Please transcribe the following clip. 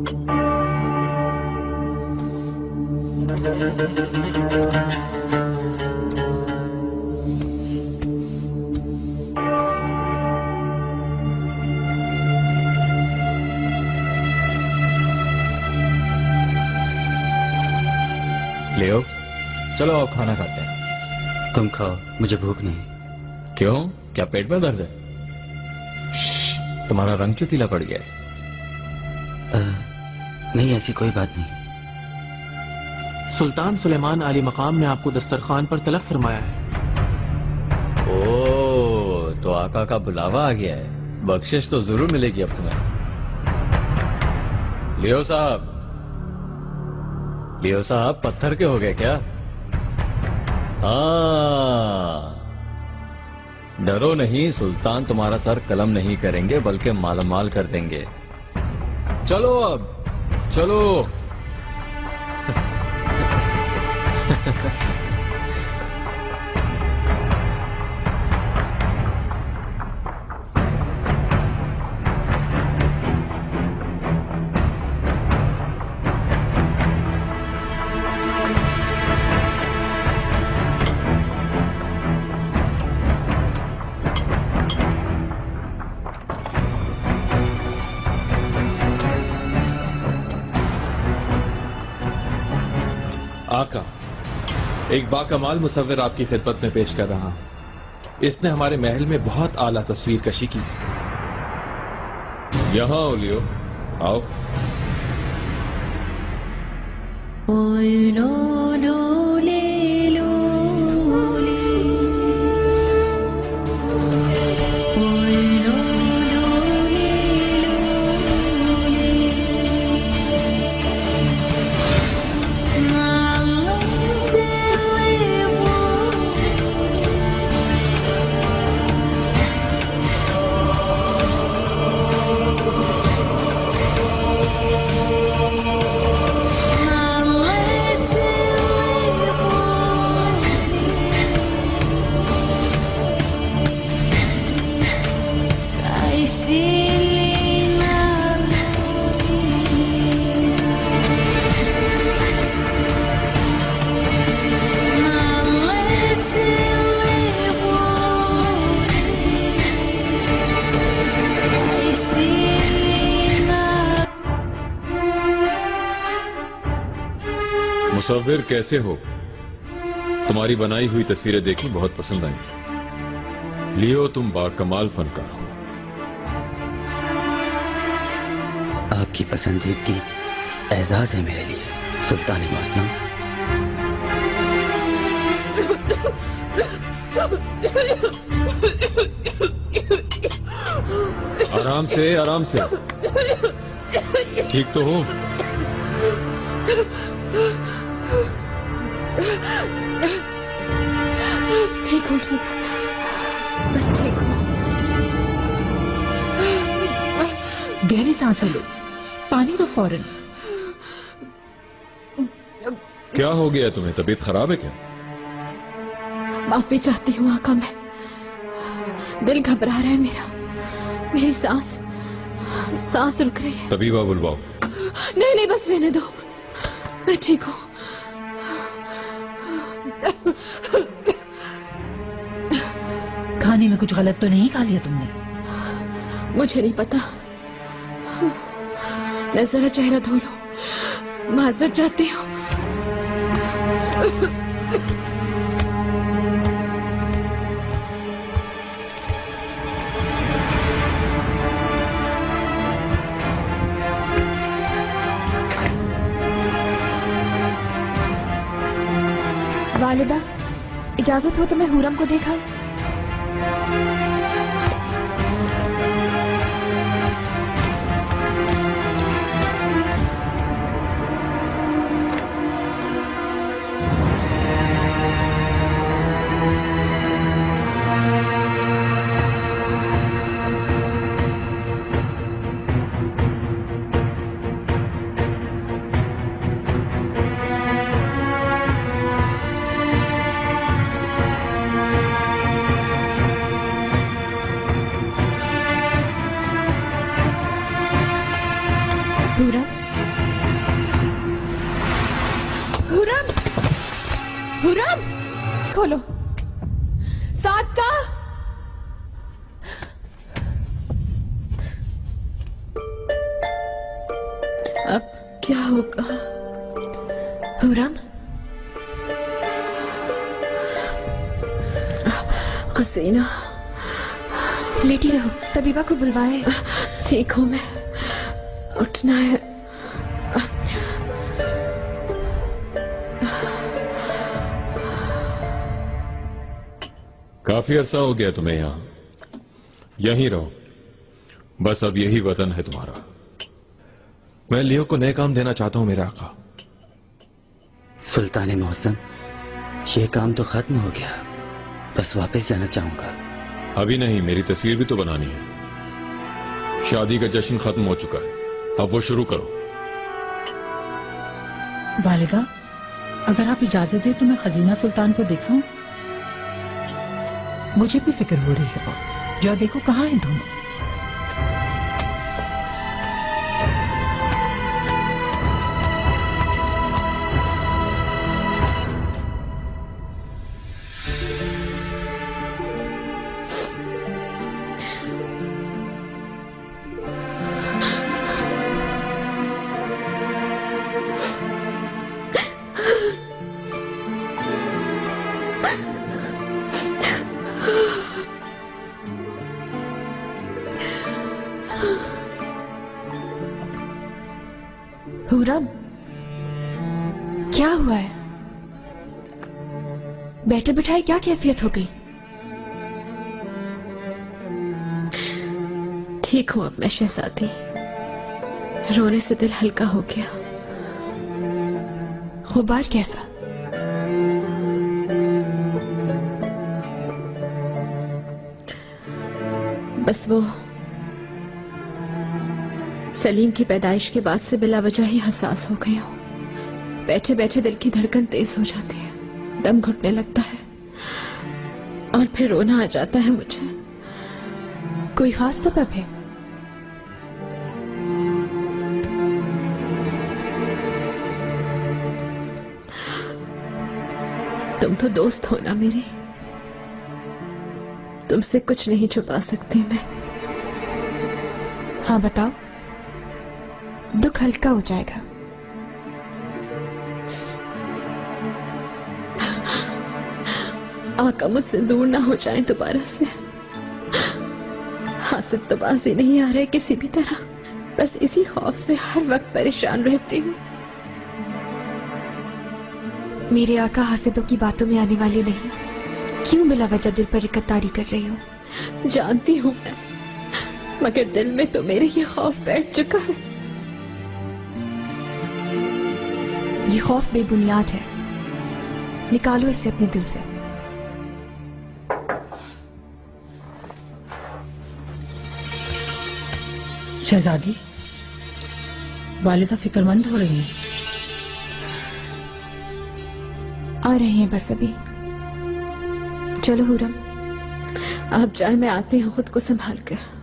लियो, चलो आप खाना खाते हैं। तुम खाओ, मुझे भूख नहीं। क्यों, क्या पेट में दर्द है? तुम्हारा रंग चुकीला पड़ गया है। नहीं, ऐसी कोई बात नहीं। सुल्तान सुलेमान आली मकाम ने आपको दस्तरखान पर तलब फरमाया है। ओ, तो आका का बुलावा आ गया है। बख्शिश तो जरूर मिलेगी अब तुम्हें। लियो साहब पत्थर के हो गए क्या? हाँ, डरो नहीं, सुल्तान तुम्हारा सर कलम नहीं करेंगे बल्कि मालामाल कर देंगे। चलो अब चलो। आका, एक बाकमाल मुसव्विर आपकी खिदमत में पेश कर रहा हूं। इसने हमारे महल में बहुत आला तस्वीर कशी की। यहाँ आओ लियो, आओ। मुसव्विर कैसे हो? तुम्हारी बनाई हुई तस्वीरें देखी, बहुत पसंद आई। लियो, तुम बाकमाल फनकार हो। आपकी पसंदीदगी एजाज है मेरे लिए सुल्तान मौसम। आराम से ठीक तो हो? ठीक, बस ठीक हो। गहरी सांसें लो, पानी तो फौरन। क्या हो गया तुम्हें, तबीयत खराब है क्या? माफी चाहती हूँ आका, मैं दिल घबरा रहा है मेरा। मेरी सांस रुक रही है। तबीबा बुलवाओ। नहीं, बस रहने दो, मैं ठीक हूँ। खाने में कुछ गलत तो नहीं खा लिया तुमने? मुझे नहीं पता, मैं जरा चेहरा धो लूं, माजरत चाहती हूँ। वालिदा, इजाजत हो तो मैं हुर्रम को देखा। हुर्रम, हुर्रम, हुर्रम, खोलो साथ का। अब क्या होगा? हुर्रम, हसीना, लेटी रहो, तबीबा को बुलवाए। ठीक हूं मैं, उठना है। काफी अरसा हो गया तुम्हें यहां, यहीं रहो, बस अब यही वतन है तुम्हारा। मैं लियो को नए काम देना चाहता हूं मेरा आका। सुल्तान मौसम, ये काम तो खत्म हो गया, बस वापस जाना चाहूंगा। अभी नहीं, मेरी तस्वीर भी तो बनानी है। शादी का जश्न खत्म हो चुका है, अब वो शुरू करो। वालिदा, अगर आप इजाजत दें तो मैं खजीना सुल्तान को देखूं। मुझे भी फिक्र हो रही है, जो देखो कहाँ है धूम। हुर्रम, क्या हुआ है? बैठे बिठाए क्या कैफियत हो गई? ठीक हूं अब मैं शहजादी, रोने से दिल हल्का हो गया। गुबार कैसा? बस वो सलीम की पैदाइश के बाद से बिला वजह ही हसास हो गई हूँ। बैठे बैठे दिल की धड़कन तेज हो जाती है, दम घुटने लगता है और फिर रोना आ जाता है मुझे। कोई खास सबब है? तुम तो दोस्त हो ना मेरी, तुमसे कुछ नहीं छुपा सकती मैं। हाँ बताओ, दुख हल्का हो जाएगा। आका मुझसे दूर ना हो जाए दोबारा से। हासिल तो बाजी नहीं आ रहे किसी भी तरह, बस इसी खौफ से हर वक्त परेशान रहती हूँ। मेरे आका हासिदों की बातों में आने वाले नहीं, क्यों बिला वजह दिल पर इकतारी कर रही हो? जानती हूँ मैं, मगर दिल में तो मेरे ये खौफ बैठ चुका है। ये खौफ बेबुनियाद है, निकालो इसे अपने दिल से। शहजादी, वालिदा फिक्रमंद हो रही हैं। आ रहे हैं बस अभी, चलो हुर्रम आप जाए, मैं आती हूँ खुद को संभाल कर।